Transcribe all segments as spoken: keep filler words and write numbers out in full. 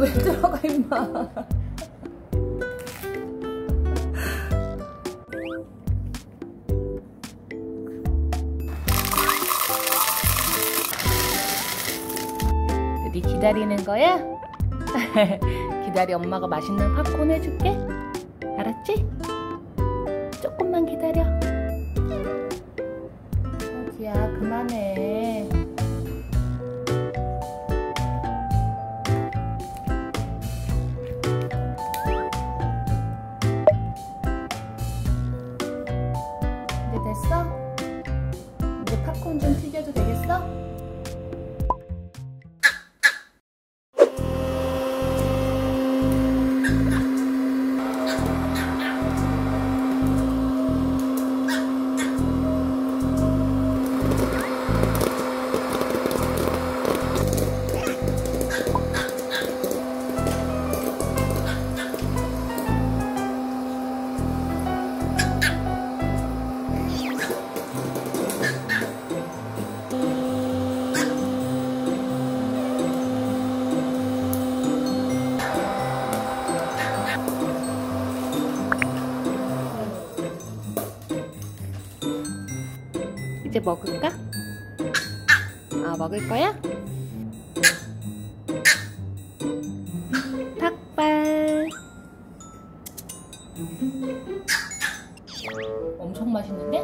왜 들어가 임마. 어디 기다리는 거야? 기다려, 엄마가 맛있는 팝콘 해줄게. 알았지? 조금만 기다려. 서지야 그만해. 이제 됐어? 이제 팝콘 좀 튀겨도 되겠어? 이제 먹을까? 아, 먹을 거야? 닭발. 엄청 맛있는데?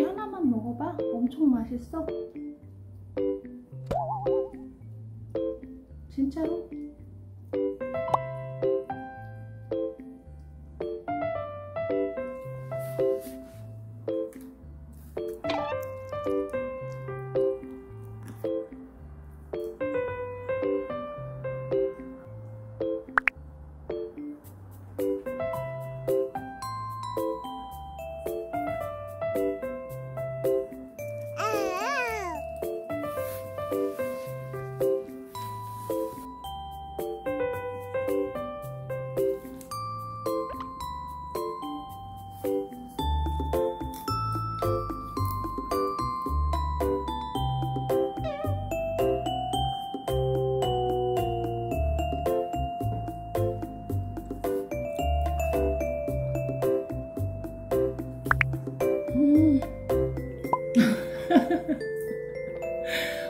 여기 하나만 먹어봐. 엄청 맛있어. 진짜로?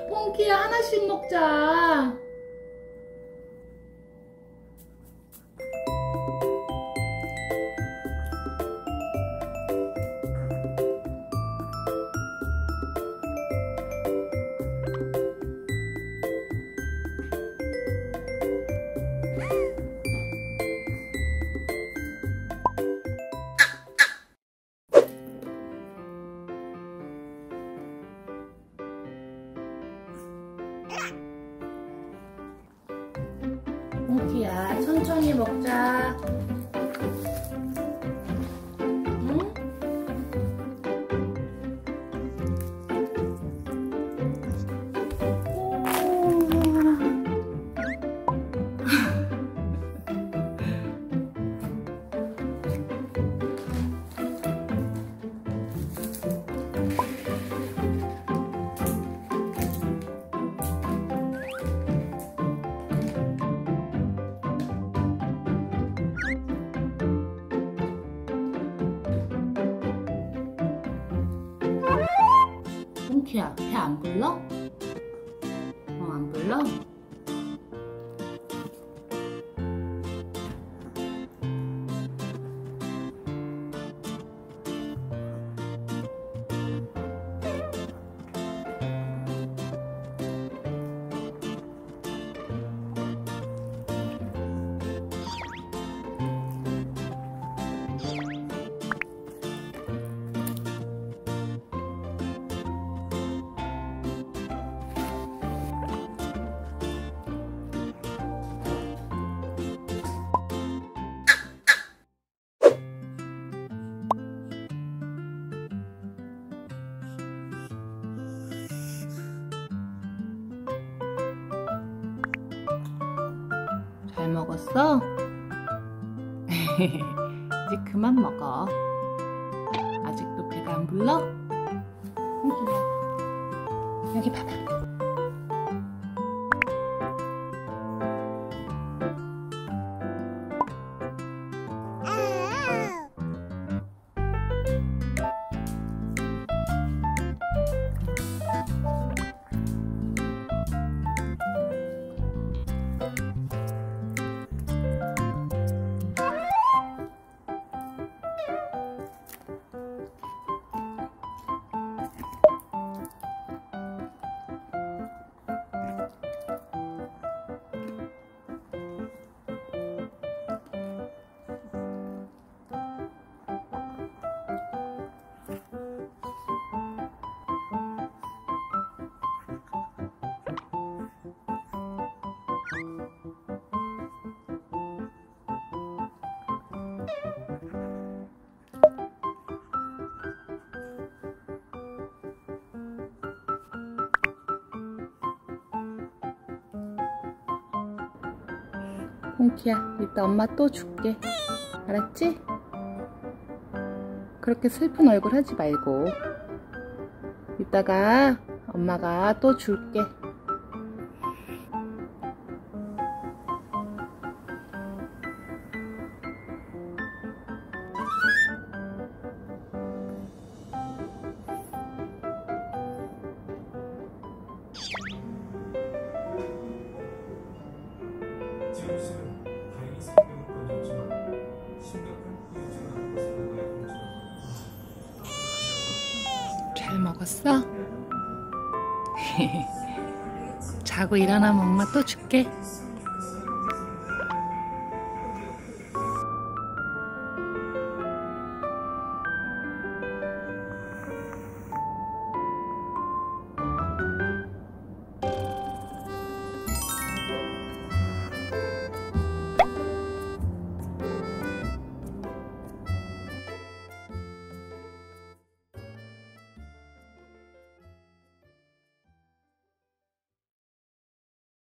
퐁키야, 하나씩 먹자. 퐁키야, 천천히 먹자. 응? 퐁키야, 배 안 불러? 어, 안 불러? 먹었어? 이제 그만 먹어. 아직도 배가 안 불러? 여기 봐봐. 퐁키야, 이따 엄마 또 줄게. 알았지? 그렇게 슬픈 얼굴 하지 말고. 이따가 엄마가 또 줄게. 잘 먹었어? 자고 일어나면 엄마 또 줄게.